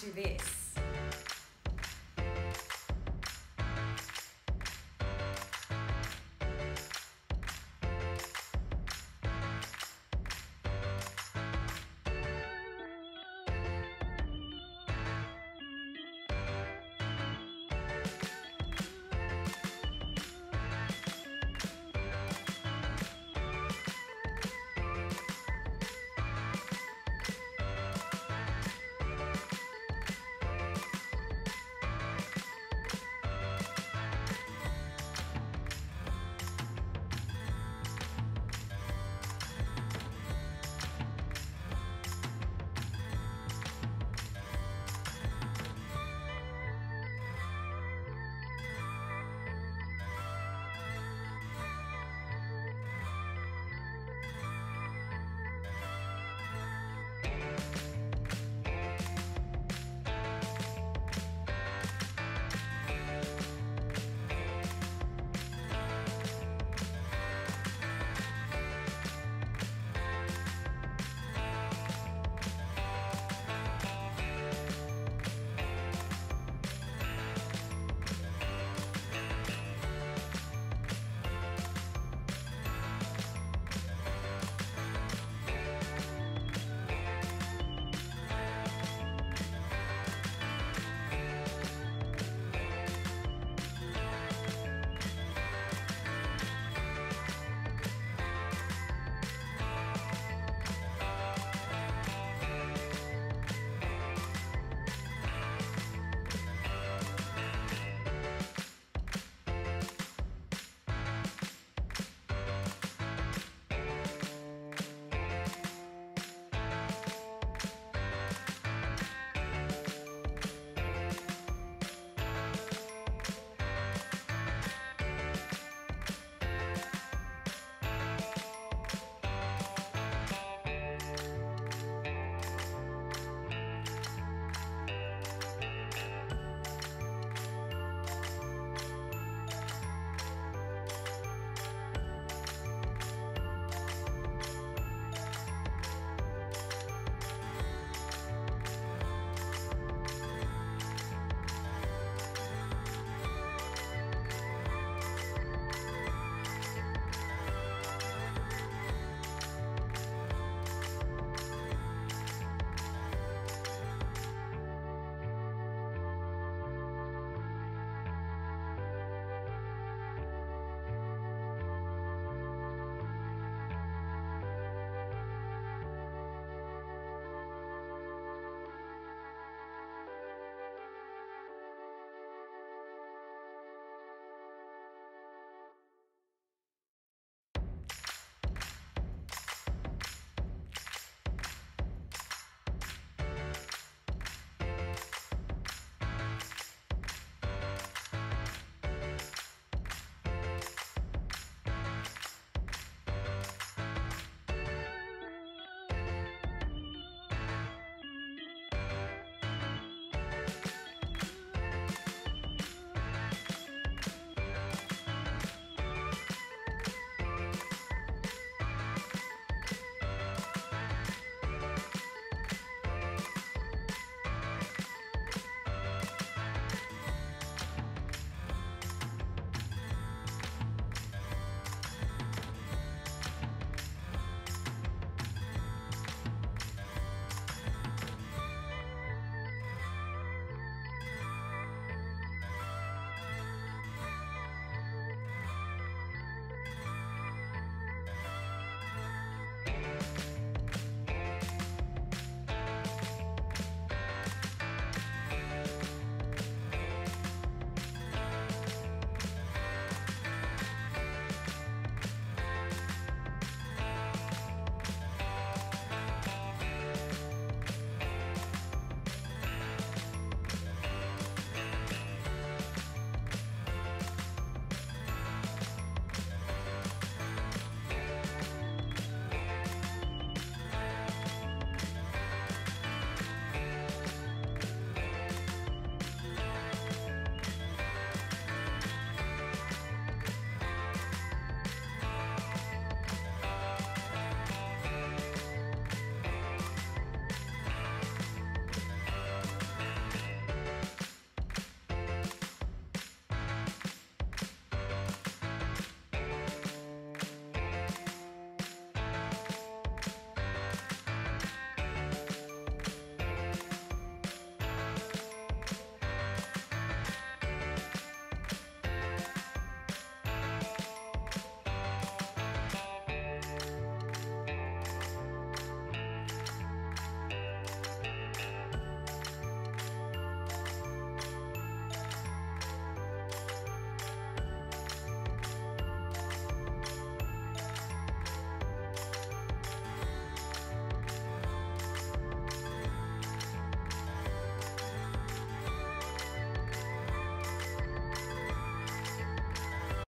do this.